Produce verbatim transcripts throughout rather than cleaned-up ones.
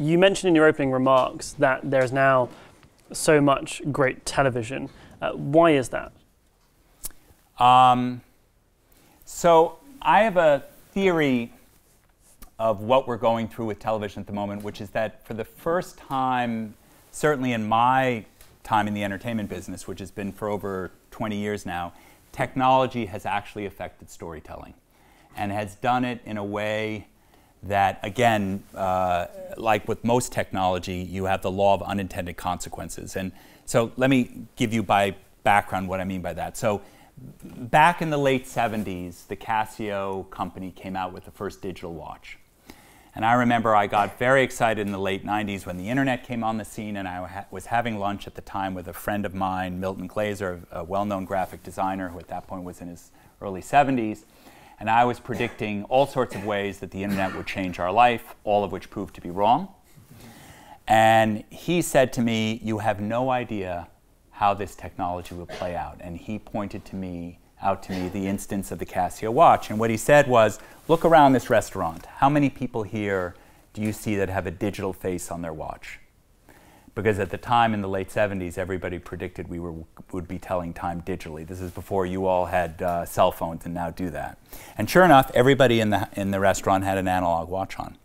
You mentioned in your opening remarks that there's now so much great television. Uh, why is that? Um, so I have a theory of what we're going through with television at the moment, which is that for the first time, certainly in my time in the entertainment business, which has been for over twenty years now, technology has actually affected storytelling and has done it in a way that, again, uh, like with most technology, you have the law of unintended consequences. And so let me give you by background what I mean by that. So back in the late seventies, the Casio company came out with the first digital watch. And I remember I got very excited in the late nineties when the internet came on the scene, and I ha was having lunch at the time with a friend of mine, Milton Glaser, a well-known graphic designer who at that point was in his early seventies. And I was predicting all sorts of ways that the internet would change our life, all of which proved to be wrong. And he said to me, "You have no idea how this technology will play out." And he pointed to me, out to me, the instance of the Casio watch. And what he said was, look around this restaurant. How many people here do you see that have a digital face on their watch? Because at the time in the late seventies, everybody predicted we were, would be telling time digitally. This is before you all had uh, cell phones and now do that. And sure enough, everybody in the, in the restaurant had an analog watch on.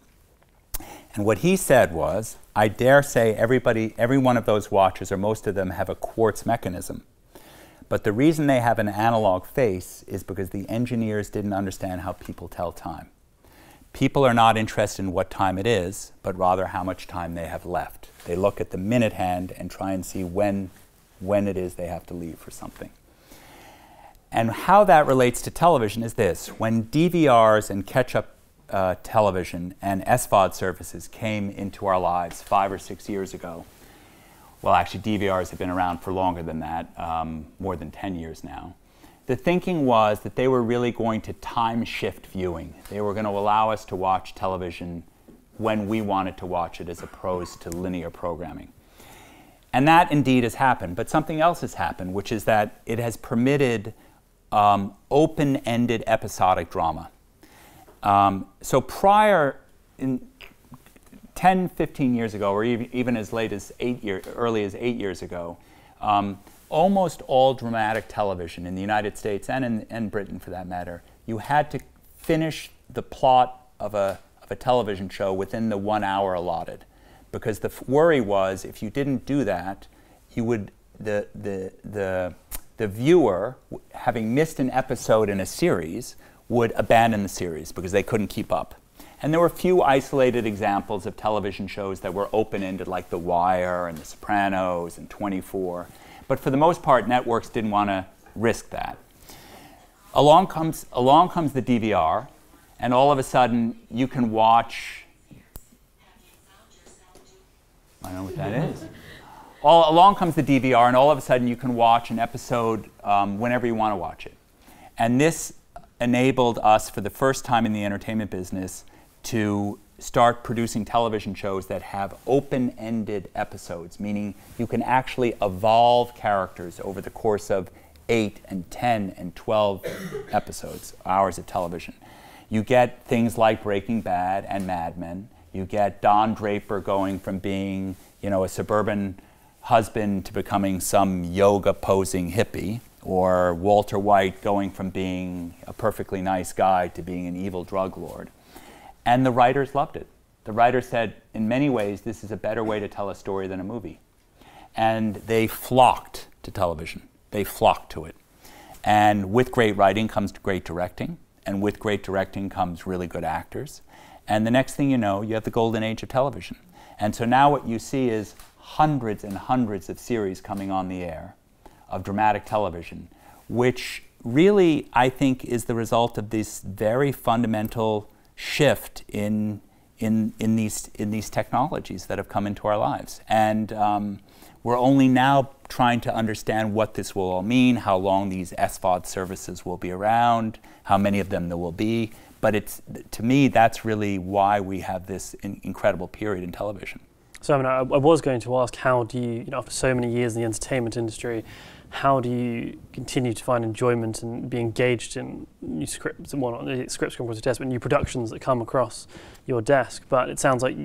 And what he said was, I dare say everybody, every one of those watches, or most of them, have a quartz mechanism. But the reason they have an analog face is because the engineers didn't understand how people tell time. People are not interested in what time it is, but rather how much time they have left. They look at the minute hand and try and see when, when it is they have to leave for something. And how that relates to television is this. When D V Rs and catch-up uh, television and S V O D services came into our lives five or six years ago, well, actually, D V Rs have been around for longer than that, um, more than ten years now. The thinking was that they were really going to time shift viewing. They were going to allow us to watch television when we wanted to watch it, as opposed to linear programming. And that indeed has happened, but something else has happened, which is that it has permitted um, open-ended episodic drama. Um, so prior, in ten, fifteen years ago, or ev even as late as eight year, early as eight years ago, um, almost all dramatic television in the United States and in and Britain, for that matter, you had to finish the plot of a, of a television show within the one hour allotted, because the f worry was if you didn't do that, you would the the the the viewer, having missed an episode in a series, would abandon the series because they couldn't keep up. And there were few isolated examples of television shows that were open-ended, like The Wire and The Sopranos and twenty-four. But for the most part, networks didn't want to risk that. Along comes, along comes the D V R, and all of a sudden, you can watch... I don't know what that is. All, along comes the D V R, and all of a sudden, you can watch an episode um, whenever you want to watch it. And this enabled us, for the first time in the entertainment business, to start producing television shows that have open-ended episodes, meaning you can actually evolve characters over the course of eight and ten and twelve episodes, hours of television. You get things like Breaking Bad and Mad Men. You get Don Draper going from being, you know, a suburban husband to becoming some yoga-posing hippie, or Walter White going from being a perfectly nice guy to being an evil drug lord. And the writers loved it. The writers said, in many ways, this is a better way to tell a story than a movie. And they flocked to television. They flocked to it. And with great writing comes great directing. And with great directing comes really good actors. And the next thing you know, you have the golden age of television. And so now what you see is hundreds and hundreds of series coming on the air of dramatic television, which really, I think, is the result of this very fundamental shift in in in these in these technologies that have come into our lives, and um, we're only now trying to understand what this will all mean, how long these S V O D services will be around, how many of them there will be. But it's to me that's really why we have this in incredible period in television. So I mean, I, I was going to ask, how do you, you know, after so many years in the entertainment industry, how do you continue to find enjoyment and be engaged in new scripts and whatnot, scripts come across your desk, but new productions that come across your desk? But it sounds like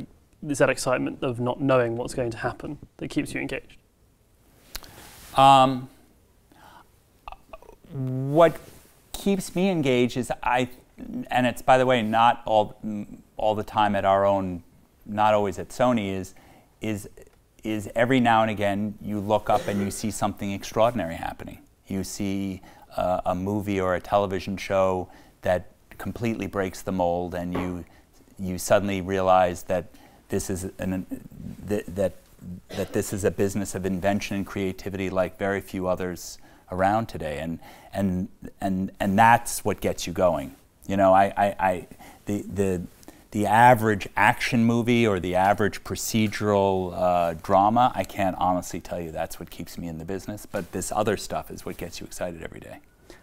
is that excitement of not knowing what's going to happen that keeps you engaged? Um, what keeps me engaged is I, and it's, by the way, not all all the time at our own, not always at Sony, is is is every now and again you look up and you see something extraordinary happening. You see uh, a movie or a television show that completely breaks the mold, and you you suddenly realize that this is an th that that this is a business of invention and creativity like very few others around today, and and and and that's what gets you going. You know, I, I, I the the the average action movie or the average procedural uh, drama, I can't honestly tell you that's what keeps me in the business. But this other stuff is what gets you excited every day.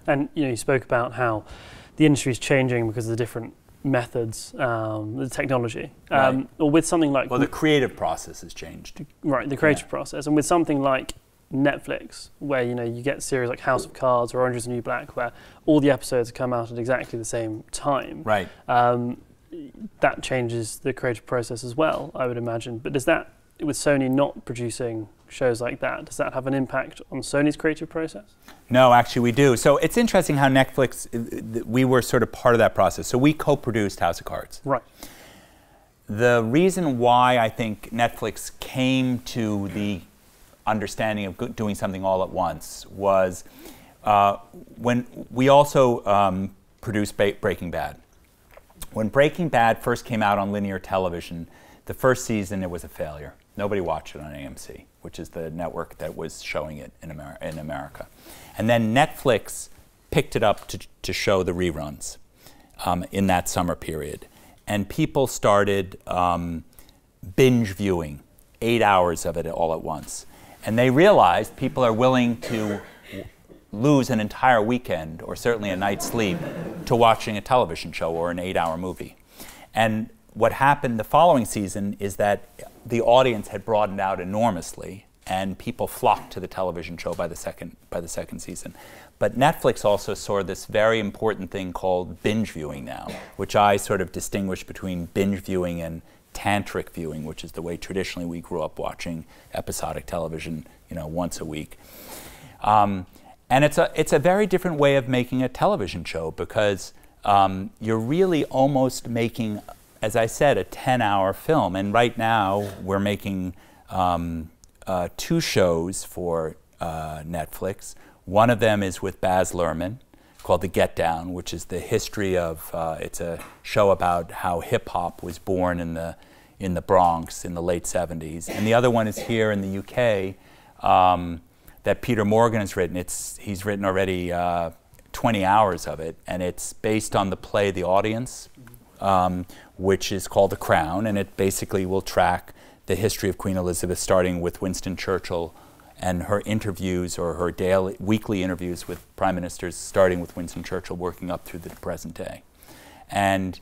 And you know, you spoke about how the industry is changing because of the different methods, um, the technology, um, right. or with something like well, the creative process has changed. Right, the creative yeah. process, and with something like Netflix, where you know you get series like House of Cards or Orange is the New Black, where all the episodes come out at exactly the same time. Right. Um, that changes the creative process as well, I would imagine. But does that, with Sony not producing shows like that, does that have an impact on Sony's creative process? No, actually we do. So it's interesting how Netflix, we were sort of part of that process. So we co-produced House of Cards. Right. The reason why I think Netflix came to the understanding of doing something all at once was uh, when we also um, produced ba Breaking Bad. When Breaking Bad first came out on linear television, the first season it was a failure. Nobody watched it on A M C, which is the network that was showing it in, Amer in America. And then Netflix picked it up to, to show the reruns um, in that summer period. And people started um, binge viewing eight hours of it all at once. And they realized people are willing to lose an entire weekend, or certainly a night's sleep, to watching a television show or an eight-hour movie. And what happened the following season is that the audience had broadened out enormously, and people flocked to the television show by the second, by the second season. But Netflix also saw this very important thing called binge viewing now, which I sort of distinguish between binge viewing and tantric viewing, which is the way traditionally we grew up watching episodic television, you know, once a week. Um, and it's a, it's a very different way of making a television show, because um, you're really almost making, as I said, a ten-hour film. And right now we're making um, uh, two shows for uh, Netflix. One of them is with Baz Luhrmann, called The Get Down, which is the history of, uh, it's a show about how hip-hop was born in the, in the Bronx in the late seventies. And the other one is here in the U K um, that Peter Morgan has written. It's, he's written already uh, twenty hours of it, and it's based on the play The Audience, um, which is called The Crown, and it basically will track the history of Queen Elizabeth, starting with Winston Churchill and her interviews, or her daily, weekly interviews with prime ministers, starting with Winston Churchill, working up through the present day. And,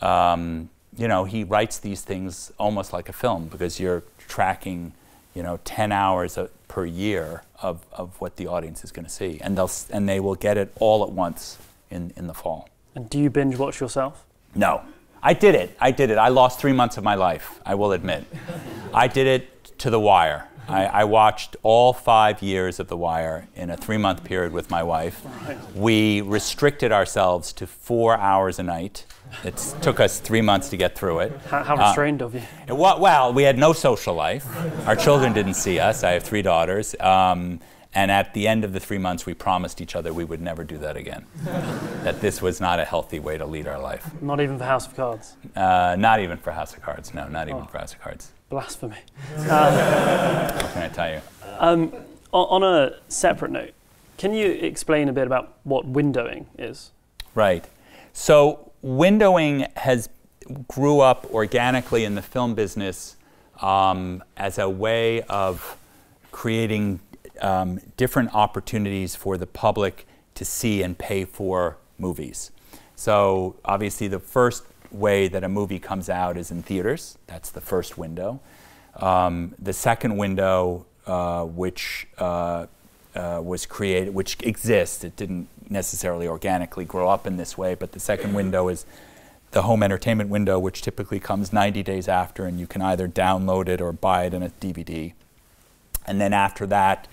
um, you know, he writes these things almost like a film, because you're tracking, you know, ten hours a, per year of, of what the audience is going to see. And, they'll, and they will get it all at once in, in the fall. And do you binge watch yourself? No. I did it. I did it. I lost three months of my life, I will admit. I did it to The Wire. I, I watched all five years of The Wire in a three-month period with my wife. We restricted ourselves to four hours a night. It took us three months to get through it. How, how uh, restrained of you? It, well, well, we had no social life. Our children didn't see us. I have three daughters. Um, and at the end of the three months, we promised each other we would never do that again, that this was not a healthy way to lead our life. Not even for House of Cards? Uh, not even for House of Cards, no, not even oh. for House of Cards. Blasphemy. Um, what can I tell you? Um, on, on a separate note, can you explain a bit about what windowing is? Right. So windowing has grew up organically in the film business um, as a way of creating um, different opportunities for the public to see and pay for movies. So obviously the first way that a movie comes out is in theaters. That's the first window. Um, the second window, uh, which uh, uh, was created, which exists, it didn't necessarily organically grow up in this way, but the second window is the home entertainment window, which typically comes ninety days after, and you can either download it or buy it in a D V D. And then after that,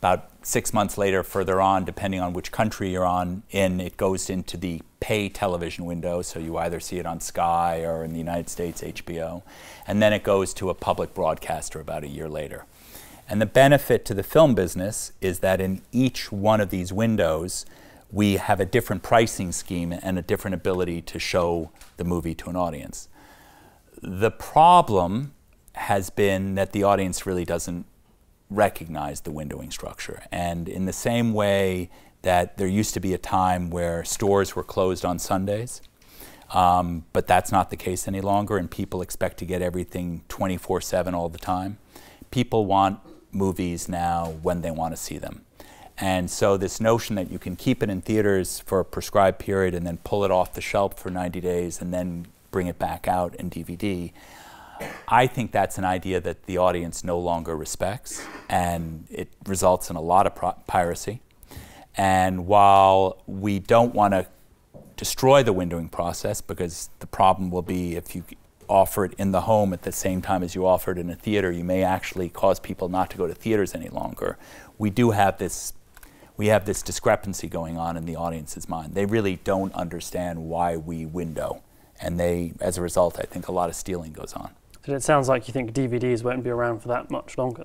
about six months later, further on, depending on which country you're on in, it goes into the pay television window, so you either see it on Sky or in the United States, H B O. And then it goes to a public broadcaster about a year later. And the benefit to the film business is that in each one of these windows, we have a different pricing scheme and a different ability to show the movie to an audience. The problem has been that the audience really doesn't recognize the windowing structure. And in the same way that there used to be a time where stores were closed on Sundays, um, but that's not the case any longer, and people expect to get everything twenty-four seven all the time. People want movies now when they want to see them. And so this notion that you can keep it in theaters for a prescribed period and then pull it off the shelf for ninety days and then bring it back out in D V D, I think that's an idea that the audience no longer respects, and it results in a lot of piracy. And while we don't want to destroy the windowing process, because the problem will be if you offer it in the home at the same time as you offer it in a theater, you may actually cause people not to go to theaters any longer. We do have this, we have this discrepancy going on in the audience's mind. They really don't understand why we window, and they, as a result, I think a lot of stealing goes on. So it sounds like you think D V Ds won't be around for that much longer.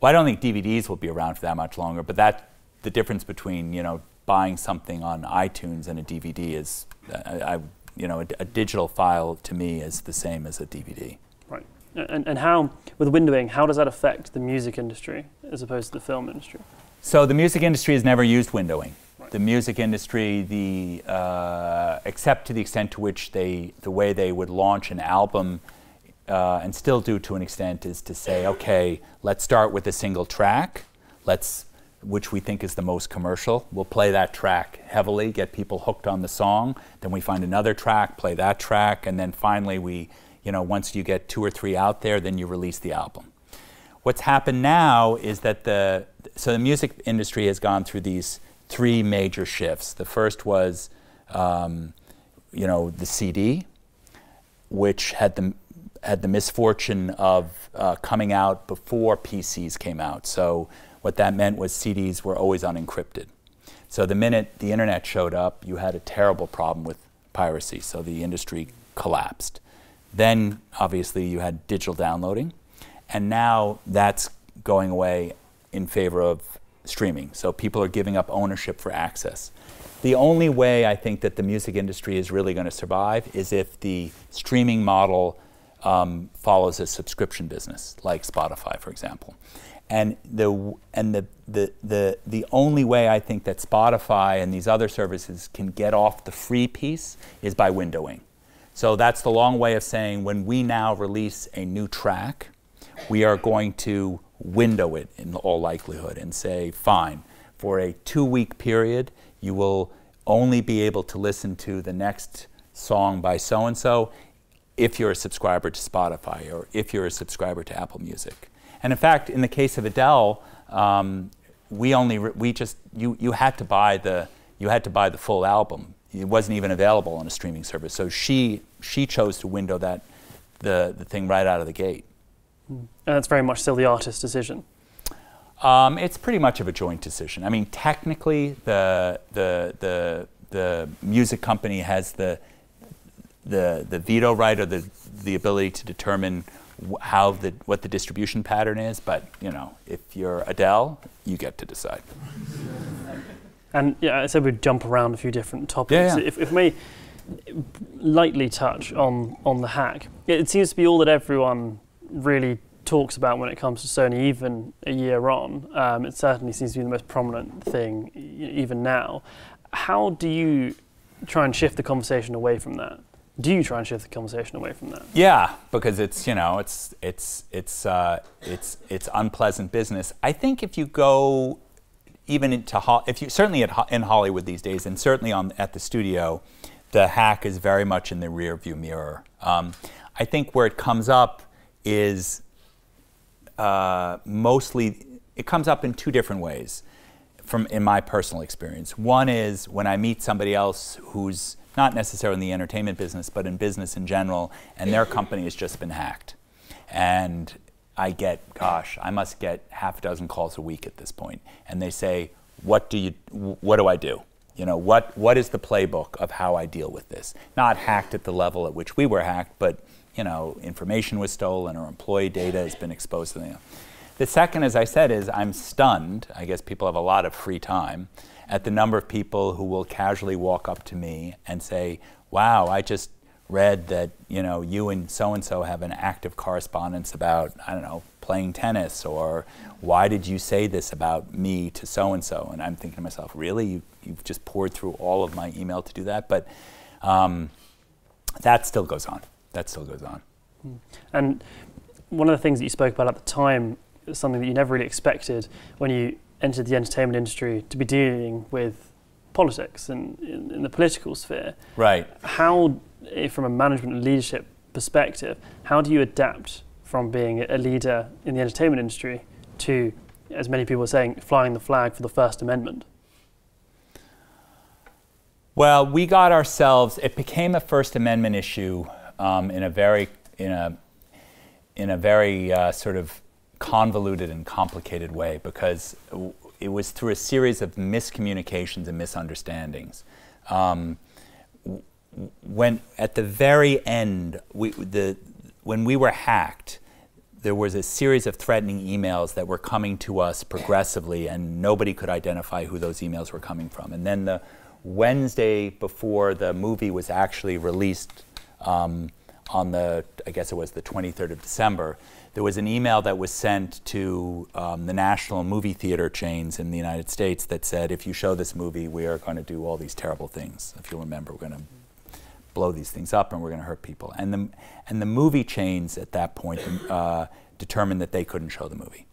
Well, I don't think D V Ds will be around for that much longer, but that, the difference between, you know, buying something on iTunes and a D V D is, uh, I, I you know, a, a digital file to me is the same as a D V D. Right. And, and how, with windowing, how does that affect the music industry as opposed to the film industry? So the music industry has never used windowing. Right. The music industry, the, uh, except to the extent to which they, the way they would launch an album, uh, and still do to an extent, is to say, okay, let's start with a single track, let's, which we think is the most commercial. We'll play that track heavily, get people hooked on the song, then we find another track, play that track, and then finally we, you know, once you get two or three out there, then you release the album. What's happened now is that the, so the music industry has gone through these three major shifts. The first was, um, you know, the C D, which had the, had the misfortune of uh, coming out before P Cs came out. So what that meant was C Ds were always unencrypted. So the minute the internet showed up, you had a terrible problem with piracy, so the industry collapsed. Then, obviously, you had digital downloading, and now that's going away in favor of streaming. So people are giving up ownership for access. The only way I think that the music industry is really going to survive is if the streaming model um, follows a subscription business, like Spotify, for example. And the and the, the the the only way I think that Spotify and these other services can get off the free piece is by windowing. So that's the long way of saying when we now release a new track, we are going to window it in all likelihood and say, fine, for a two-week period, you will only be able to listen to the next song by so-and-so if you're a subscriber to Spotify or if you're a subscriber to Apple Music. And in fact, in the case of Adele, um, we only re we just you you had to buy the you had to buy the full album. It wasn't even available on a streaming service. So she she chose to window that the the thing right out of the gate. And that's very much still the artist's decision. Um, it's pretty much of a joint decision. I mean, technically, the the the the music company has the the the veto right or the the ability to determine how the, what the distribution pattern is, but, you know, if you're Adele, you get to decide. And, yeah, I said we'd jump around a few different topics. Yeah, yeah. If, if we lightly touch on, on the hack, it, it seems to be all that everyone really talks about when it comes to Sony, even a year on. Um, it certainly seems to be the most prominent thing, even now. How do you try and shift the conversation away from that? Do you try and shift the conversation away from that? Yeah, because it's, you know, it's it's it's uh, it's it's unpleasant business. I think if you go even into ho if you certainly at ho in Hollywood these days, and certainly on at the studio, the hack is very much in the rearview mirror. Um, I think where it comes up is uh, mostly it comes up in two different ways, from in my personal experience. One is when I meet somebody else who's not necessarily in the entertainment business, but in business in general, and their company has just been hacked. And I get, gosh, I must get half a dozen calls a week at this point. And they say, what do, you, what do I do? You know, what, what is the playbook of how I deal with this? Not hacked at the level at which we were hacked, but you know, information was stolen or employee data has been exposed to them. The second, as I said, is I'm stunned. I guess people have a lot of free time at the number of people who will casually walk up to me and say, wow, I just read that, you know, you and so-and-so have an active correspondence about, I don't know, playing tennis, or why did you say this about me to so-and-so? And I'm thinking to myself, really? You, you've just poured through all of my email to do that? But um, that still goes on. That still goes on. And one of the things that you spoke about at the time, something that you never really expected when you entered the entertainment industry, to be dealing with politics and in, in the political sphere. Right. How, from a management and leadership perspective, how do you adapt from being a leader in the entertainment industry to, as many people are saying, flying the flag for the First Amendment? Well, we got ourselves, it became a First Amendment issue um, in a very, in a, in a very uh, sort of convoluted and complicated way, because it was through a series of miscommunications and misunderstandings. Um, when at the very end, we, the, when we were hacked, there was a series of threatening emails that were coming to us progressively, and nobody could identify who those emails were coming from. And then the Wednesday before the movie was actually released, um, on the, I guess it was the twenty-third of December, there was an email that was sent to um, the national movie theater chains in the United States that said, if you show this movie, we are going to do all these terrible things. If you'll remember, we're going to blow these things up and we're going to hurt people. And the, and the movie chains at that point uh, determined that they couldn't show the movie,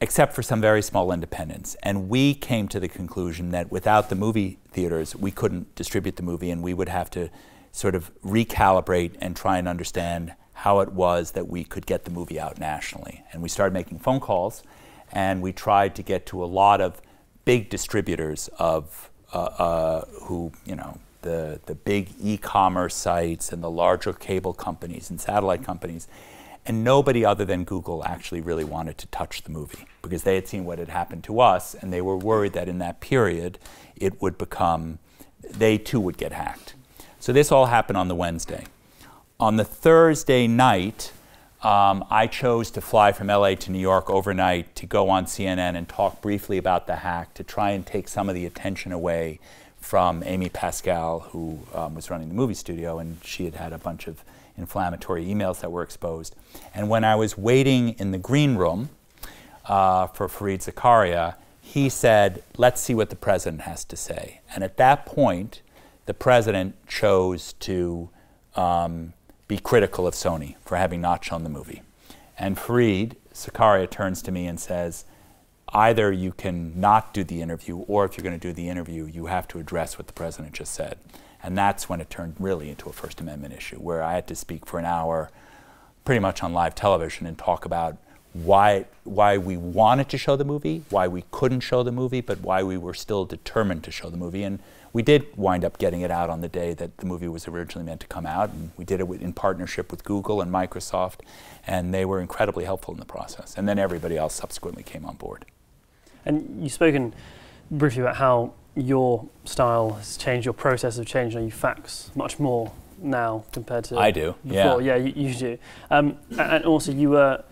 except for some very small independents. And we came to the conclusion that without the movie theaters, we couldn't distribute the movie, and we would have to sort of recalibrate and try and understand how it was that we could get the movie out nationally. And we started making phone calls, and we tried to get to a lot of big distributors of uh, uh, who, you know, the, the big e-commerce sites and the larger cable companies and satellite companies. And nobody other than Google actually really wanted to touch the movie, because they had seen what had happened to us, and they were worried that in that period it would become, they too would get hacked. So this all happened on the Wednesday. On the Thursday night, um, I chose to fly from L A to New York overnight to go on C N N and talk briefly about the hack, to try and take some of the attention away from Amy Pascal, who um, was running the movie studio, and she had had a bunch of inflammatory emails that were exposed. And when I was waiting in the green room uh, for Fareed Zakaria, he said, let's see what the president has to say. And at that point, the president chose to um, be critical of Sony for having not shown the movie. And Fareed Zakaria turns to me and says, either you can not do the interview, or if you're going to do the interview, you have to address what the president just said. And that's when it turned really into a First Amendment issue, where I had to speak for an hour pretty much on live television and talk about why, why we wanted to show the movie, why we couldn't show the movie, but why we were still determined to show the movie. And we did wind up getting it out on the day that the movie was originally meant to come out, and we did it in partnership with Google and Microsoft, and they were incredibly helpful in the process. And then everybody else subsequently came on board. And you've spoken briefly about how your style has changed, your process has changed, and you fax much more now compared to I do, before. yeah. Yeah, you, you do. Um, and also, you were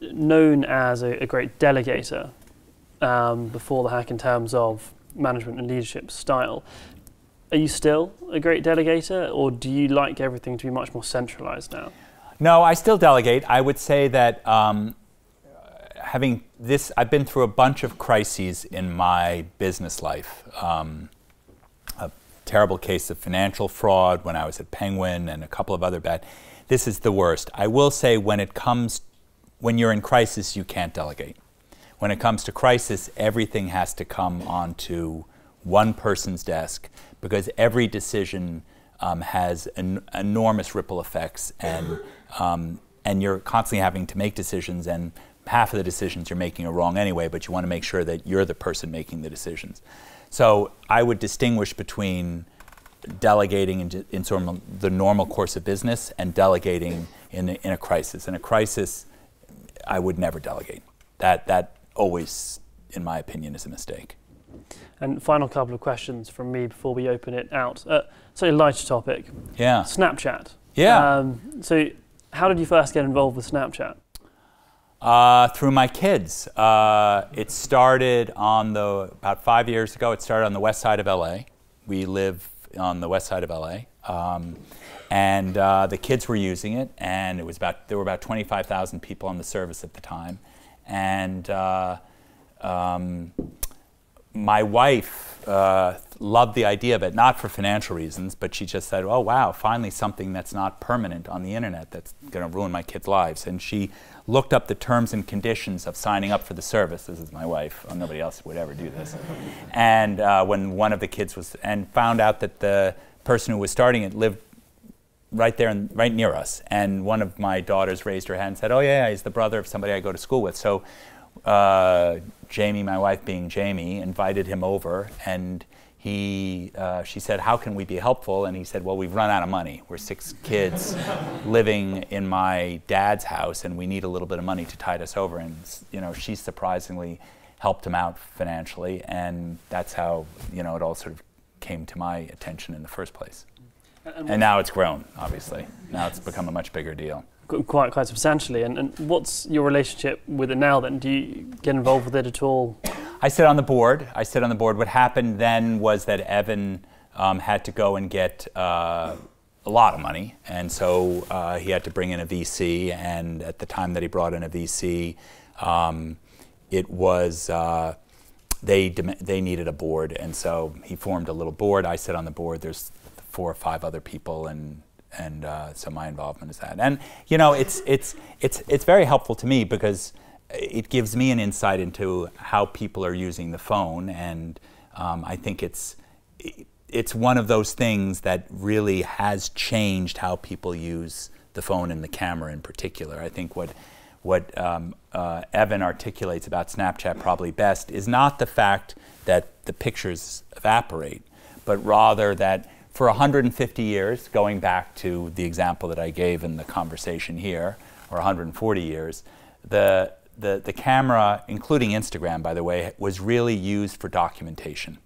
known as a, a great delegator um, before the hack in terms of management and leadership style. Are you still a great delegator, or do you like everything to be much more centralized now? No, I still delegate. I would say that um, having this, I've been through a bunch of crises in my business life. Um, a terrible case of financial fraud when I was at Penguin, and a couple of other bad. This is the worst. I will say, when it comes, when you're in crisis, you can't delegate. When it comes to crisis, everything has to come onto one person's desk, because every decision um, has en enormous ripple effects, and, um, and you're constantly having to make decisions, and half of the decisions you're making are wrong anyway, but you want to make sure that you're the person making the decisions. So I would distinguish between delegating in, in sort of the normal course of business and delegating in a, in a crisis. In a crisis, I would never delegate. That, that always, in my opinion, is a mistake. And final couple of questions from me before we open it out. Uh, so a lighter topic. Yeah. Snapchat. Yeah. Um, so how did you first get involved with Snapchat? Uh, through my kids. Uh, it started on the, about five years ago, it started on the west side of L A. We live on the west side of L A. Um, and uh, the kids were using it, and it was about, there were about twenty-five thousand people on the service at the time. And uh, um, my wife uh, loved the idea of it, not for financial reasons, but she just said, oh wow, finally something that's not permanent on the internet that's gonna ruin my kids' lives. And she looked up the terms and conditions of signing up for the service. This is my wife, oh, nobody else would ever do this. And uh, when one of the kids was, and found out that the person who was starting it lived right there, and right near us. And one of my daughters raised her hand and said, oh yeah, he's the brother of somebody I go to school with. So uh, Jamie, my wife being Jamie, invited him over, and he, uh, she said, how can we be helpful? And he said, well, we've run out of money. We're six kids living in my dad's house, and we need a little bit of money to tide us over. And you know, she surprisingly helped him out financially, and that's how, you know, it all sort of came to my attention in the first place. And, and now it's grown, obviously. Now it's become a much bigger deal. Quite, quite substantially. And, and what's your relationship with it now then? Do you get involved with it at all? I sit on the board. I sit on the board. What happened then was that Evan um, had to go and get uh, a lot of money. And so uh, he had to bring in a V C. And at the time that he brought in a V C, um, it was... Uh, They, they needed a board, and so he formed a little board. I sit on the board. There's four or five other people, and, and uh, so my involvement is that. And you know, it's, it's, it's, it's very helpful to me because it gives me an insight into how people are using the phone, and um, I think it's, it's one of those things that really has changed how people use the phone and the camera in particular. I think what What um, uh, Evan articulates about Snapchat probably best is not the fact that the pictures evaporate, but rather that for one hundred fifty years, going back to the example that I gave in the conversation here, or one hundred forty years, the, the, the camera, including Instagram, by the way, was really used for documentation.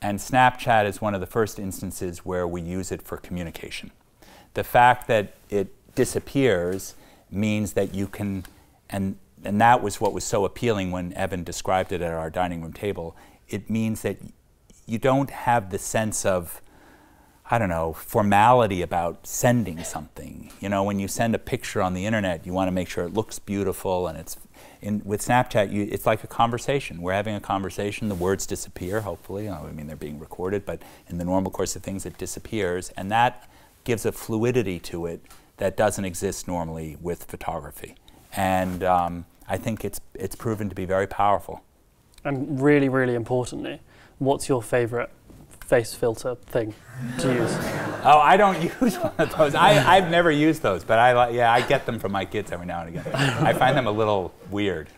And Snapchat is one of the first instances where we use it for communication. The fact that it disappears means that you can, and, and that was what was so appealing when Evan described it at our dining room table, it means that you don't have the sense of, I don't know, formality about sending something. You know, when you send a picture on the internet, you want to make sure it looks beautiful, and it's, in, with Snapchat, you, it's like a conversation. We're having a conversation, the words disappear, hopefully. I mean, they're being recorded, but in the normal course of things, it disappears, and that gives a fluidity to it that doesn't exist normally with photography. And um, I think it's, it's proven to be very powerful. And really, really importantly, what's your favorite face filter thing to use? Oh, I don't use one of those. I, I've never used those, but I, yeah, I get them from my kids every now and again. I find them a little weird.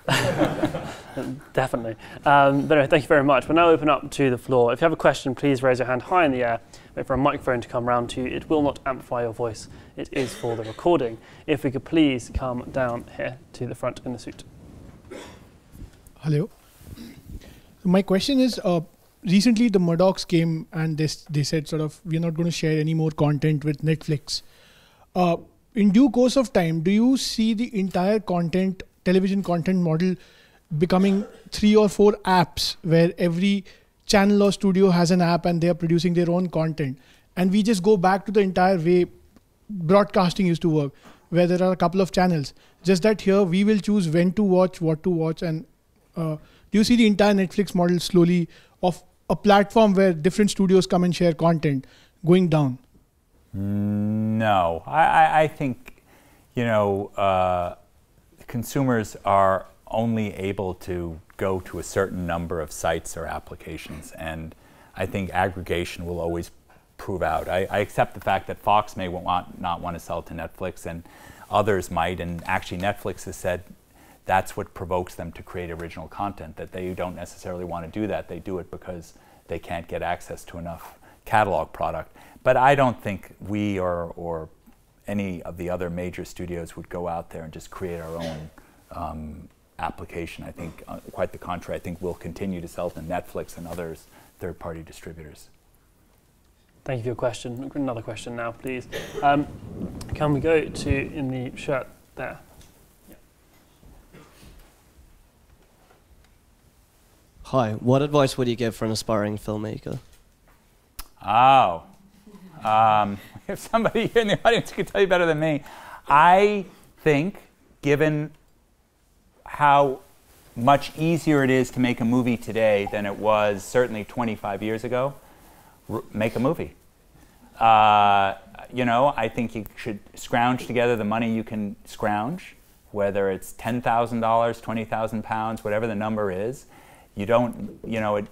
Definitely. Um, but no, thank you very much. We'll now open up to the floor. If you have a question, please raise your hand high in the air. Wait for a microphone to come round to you. It will not amplify your voice. It is for the recording. If we could please come down here to the front in the suit. Hello. My question is, uh, recently the Murdochs came and they, they said sort of, we're not going to share any more content with Netflix. Uh, in due course of time, do you see the entire content, television content model becoming three or four apps where every channel or studio has an app and they are producing their own content? And we just go back to the entire way broadcasting used to work, where there are a couple of channels. Just that here we will choose when to watch, what to watch, and uh, do you see the entire Netflix model slowly of a platform where different studios come and share content going down? No, I, I, I think, you know, uh, consumers are only able to go to a certain number of sites or applications, and I think aggregation will always prove out. I, I accept the fact that Fox may want, not want to sell to Netflix, and others might, and actually Netflix has said that's what provokes them to create original content, that they don't necessarily want to do that. They do it because they can't get access to enough catalog product. But I don't think we or, or any of the other major studios would go out there and just create our own um, application. I think uh, quite the contrary. I think we'll continue to sell to Netflix and others, third-party distributors. Thank you for your question. Another question now, please. Um, can we go to in the shirt there? Yeah. Hi. What advice would you give for an aspiring filmmaker? Oh, um, if somebody here in the audience could tell you better than me, I think, given how much easier it is to make a movie today than it was certainly twenty-five years ago, r make a movie. Uh, you know, I think you should scrounge together the money you can scrounge, whether it's ten thousand dollars, twenty thousand pounds, whatever the number is. You don't, you know, it,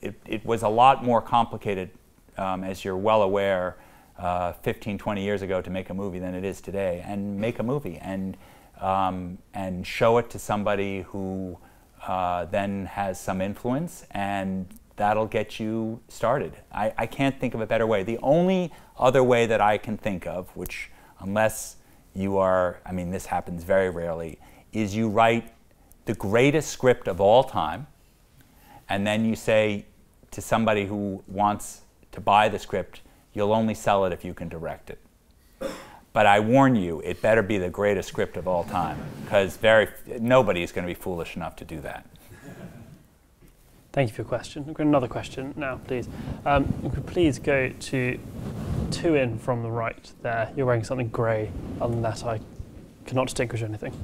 it, it was a lot more complicated, um, as you're well aware, uh, fifteen, twenty years ago to make a movie than it is today. And make a movie and, um, and show it to somebody who uh, then has some influence, and that'll get you started. I, I can't think of a better way. The only other way that I can think of, which unless you are, I mean, this happens very rarely, is you write the greatest script of all time, and then you say to somebody who wants to buy the script, you'll only sell it if you can direct it. But I warn you, it better be the greatest script of all time, because very nobody is going to be foolish enough to do that. Thank you for your question. We've got another question now, please. Um, could please go to two in from the right there. You're wearing something grey. Other than that, I cannot distinguish anything.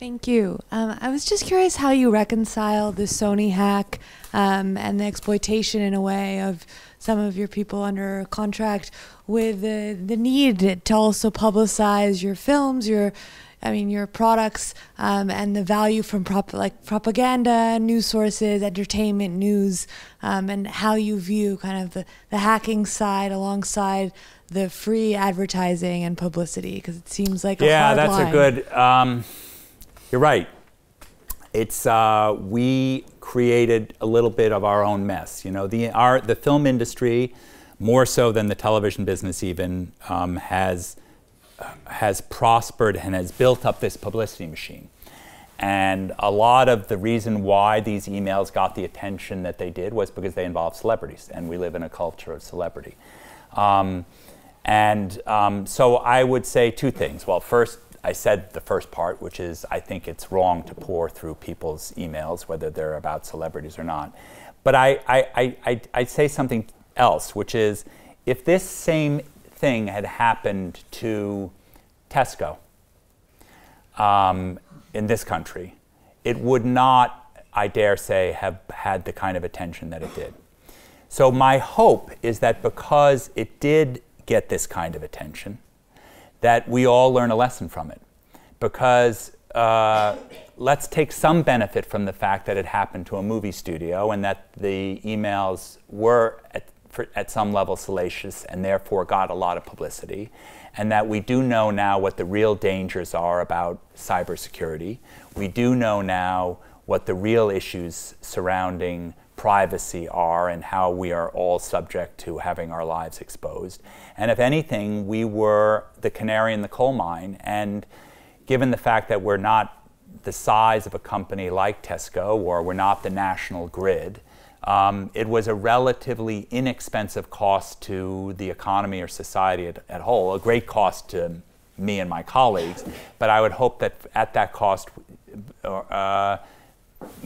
Thank you. Um, I was just curious how you reconcile the Sony hack um, and the exploitation, in a way, of some of your people under contract with the, the need to also publicize your films, your I mean, your products, um, and the value from prop like propaganda, news sources, entertainment news, um, and how you view kind of the, the hacking side alongside the free advertising and publicity, because it seems like yeah, a hard that's line. a good. Um, you're right. It's uh, we created a little bit of our own mess. You know, the our the film industry, more so than the television business, even um, has. has prospered and has built up this publicity machine. And a lot of the reason why these emails got the attention that they did was because they involved celebrities, and we live in a culture of celebrity. Um, and um, so I would say two things. Well, first, I said the first part, which is I think it's wrong to pour through people's emails, whether they're about celebrities or not. But I, I, I, I, I'd say something else, which is if this same thing had happened to Tesco um, in this country, it would not, I dare say, have had the kind of attention that it did. So my hope is that because it did get this kind of attention, that we all learn a lesson from it. Because uh, let's take some benefit from the fact that it happened to a movie studio and that the emails were at For, at some level salacious and therefore got a lot of publicity, and that we do know now what the real dangers are about cybersecurity. We do know now what the real issues surrounding privacy are and how we are all subject to having our lives exposed. And if anything, we were the canary in the coal mine, and given the fact that we're not the size of a company like Tesco, or we're not the national grid, Um, it was a relatively inexpensive cost to the economy or society at, at whole, a great cost to me and my colleagues, but I would hope that at that cost, uh,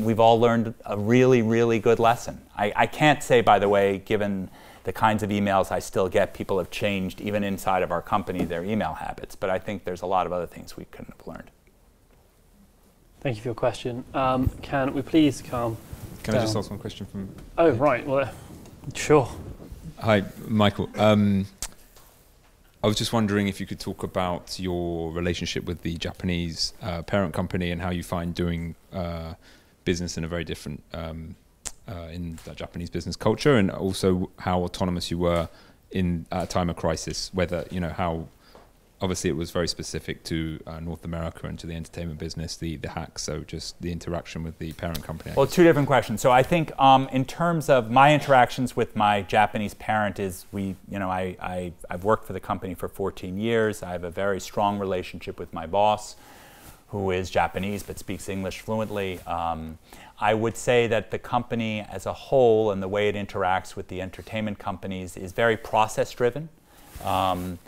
we've all learned a really, really good lesson. I, I can't say, by the way, given the kinds of emails I still get, people have changed, even inside of our company, their email habits, but I think there's a lot of other things we couldn't have learned. Thank you for your question. Um, can we please come Can Down. I just ask one question from... Oh, right. Well, uh, sure. Hi, Michael. Um, I was just wondering if you could talk about your relationship with the Japanese uh, parent company and how you find doing uh, business in a very different... Um, uh, in the Japanese business culture, and also how autonomous you were in, at a time of crisis, whether, you know, how obviously it was very specific to uh, North America and to the entertainment business, the, the hack, so just the interaction with the parent company. Well, two different questions. So I think um, in terms of my interactions with my Japanese parent is we, you know, I, I, I've worked for the company for fourteen years. I have a very strong relationship with my boss, who is Japanese but speaks English fluently. Um, I would say that the company as a whole and the way it interacts with the entertainment companies is very process-driven. Um,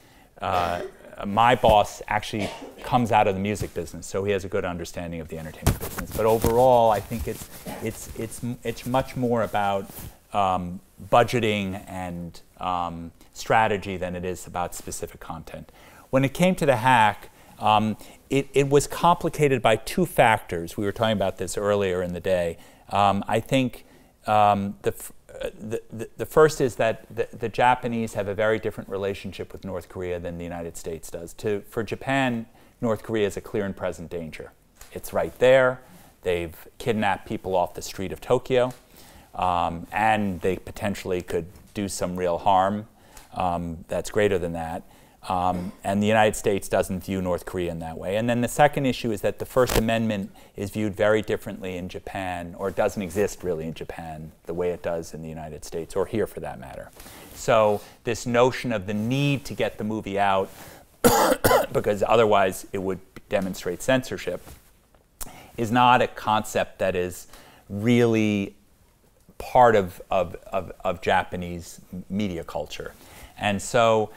uh, My boss actually comes out of the music business, so he has a good understanding of the entertainment business. But overall, I think it's it's it's it's much more about um, budgeting and um, strategy than it is about specific content. When it came to the hack, um, it it was complicated by two factors. We were talking about this earlier in the day. Um, I think um, the. The, the, the first is that the, the Japanese have a very different relationship with North Korea than the United States does. To, for Japan, North Korea is a clear and present danger. It's right there. They've kidnapped people off the street of Tokyo, um, and they potentially could do some real harm um, that's greater than that. Um, and the United States doesn't view North Korea in that way. And then the second issue is that the First Amendment is viewed very differently in Japan, or it doesn't exist really in Japan the way it does in the United States, or here for that matter. So this notion of the need to get the movie out because otherwise it would demonstrate censorship is not a concept that is really part of, of, of, of Japanese media culture. And so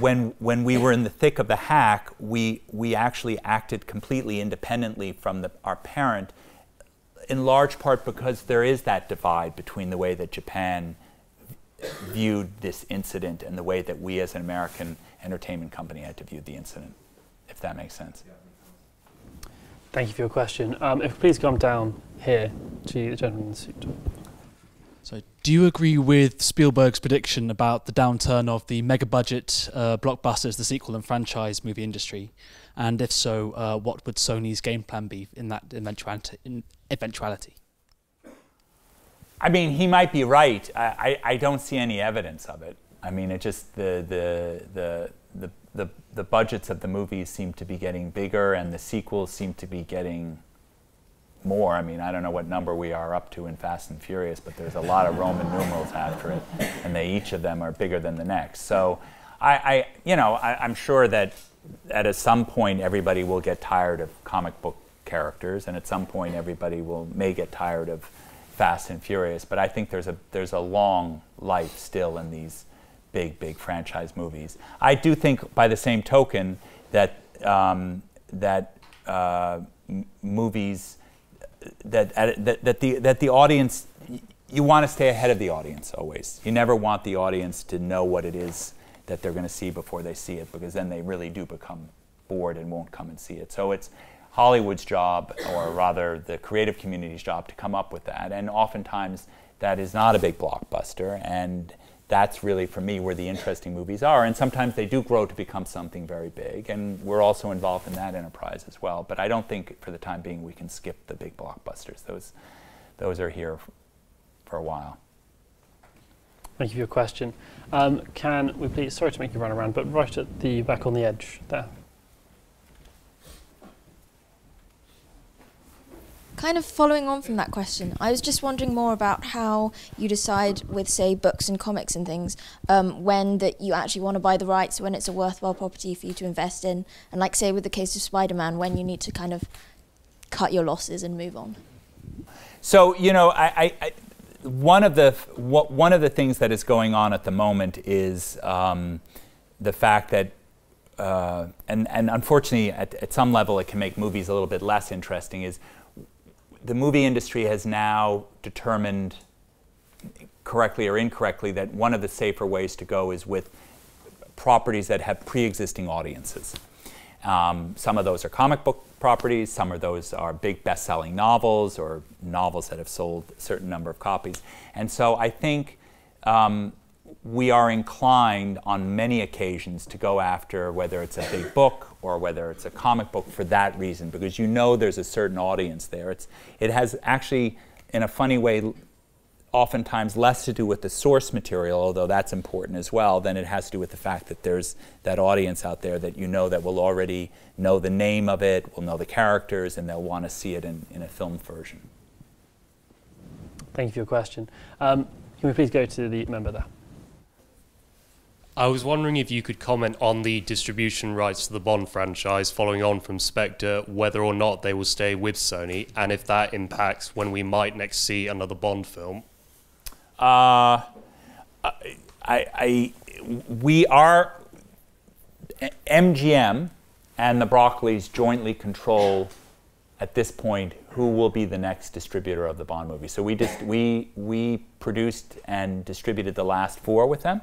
When, when we were in the thick of the hack, we, we actually acted completely independently from the, our parent, in large part because there is that divide between the way that Japan viewed this incident and the way that we as an American entertainment company had to view the incident, if that makes sense. Thank you for your question. Um, if please come down here to the gentleman in the suit. So do you agree with Spielberg's prediction about the downturn of the mega-budget uh, blockbusters, the sequel and franchise movie industry? And if so, uh, what would Sony's game plan be in that eventuality? I mean, he might be right. I, I, I don't see any evidence of it. I mean, it just the, the, the, the, the, the budgets of the movies seem to be getting bigger and the sequels seem to be getting more. I mean, I don't know what number we are up to in Fast and Furious, but there's a lot of Roman numerals after it, and they each of them are bigger than the next. So, I, I you know, I, I'm sure that at a, some point everybody will get tired of comic book characters, and at some point everybody will may get tired of Fast and Furious. But I think there's a there's a long life still in these big big franchise movies. I do think, by the same token, that um, that uh, m movies. That, that, that, the, that the audience, you want to stay ahead of the audience always. You never want the audience to know what it is that they're going to see before they see it, because then they really do become bored and won't come and see it. So it's Hollywood's job, or rather the creative community's job, to come up with that. And oftentimes that is not a big blockbuster, and that's really, for me, where the interesting movies are. And sometimes they do grow to become something very big, and we're also involved in that enterprise as well. But I don't think, for the time being, we can skip the big blockbusters. Those, those are here for a while. Thank you for your question. Um, can we please, sorry to make you run around, but right at the back on the edge there. Kind of following on from that question, I was just wondering more about how you decide with, say, books and comics and things, um, when that you actually want to buy the rights, when it's a worthwhile property for you to invest in, and like, say, with the case of Spider-Man, when you need to kind of cut your losses and move on. So, you know, I, I, I one of the what, one of the things that is going on at the moment is um, the fact that. Uh, and and unfortunately, at, at some level, it can make movies a little bit less interesting. Is the movie industry has now determined, correctly or incorrectly, that one of the safer ways to go is with properties that have pre-existing audiences. Um, some of those are comic book properties, some of those are big best-selling novels or novels that have sold a certain number of copies. And so I think um, we are inclined on many occasions to go after whether it's a big book or whether it's a comic book for that reason, because you know there's a certain audience there. It's, it has actually, in a funny way, oftentimes less to do with the source material, although that's important as well, than it has to do with the fact that there's that audience out there that you know that will already know the name of it, will know the characters, and they'll want to see it in, in a film version. Thank you for your question. Um, can we please go to the member there? I was wondering if you could comment on the distribution rights to the Bond franchise following on from Spectre, whether or not they will stay with Sony, and if that impacts when we might next see another Bond film. Uh, I, I, we are, M G M and the Broccoli's jointly control at this point who will be the next distributor of the Bond movie. So we, just, we, we produced and distributed the last four with them.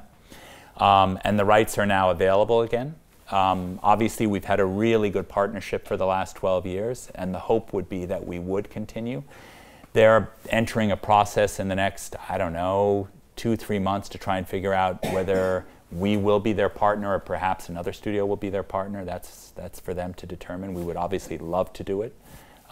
Um, and the rights are now available again. Um, obviously, we've had a really good partnership for the last twelve years, and the hope would be that we would continue. They're entering a process in the next, I don't know, two, three months to try and figure out whether we will be their partner or perhaps another studio will be their partner. That's, that's for them to determine. We would obviously love to do it.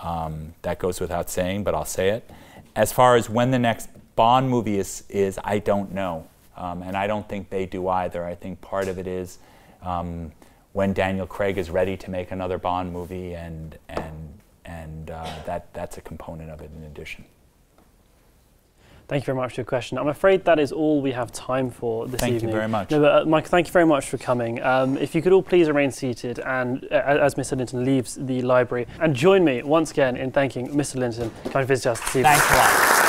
Um, that goes without saying, but I'll say it. As far as when the next Bond movie is, is I don't know. Um, and I don't think they do either. I think part of it is um, when Daniel Craig is ready to make another Bond movie, and, and, and uh, that, that's a component of it in addition. Thank you very much for your question. I'm afraid that is all we have time for this evening. Thank you very much. No, but, uh, Mike, thank you very much for coming. Um, if you could all please remain seated and, uh, as Mister Linton leaves the library, and join me once again in thanking Mister Linton for coming to visit us this evening. Thanks a lot.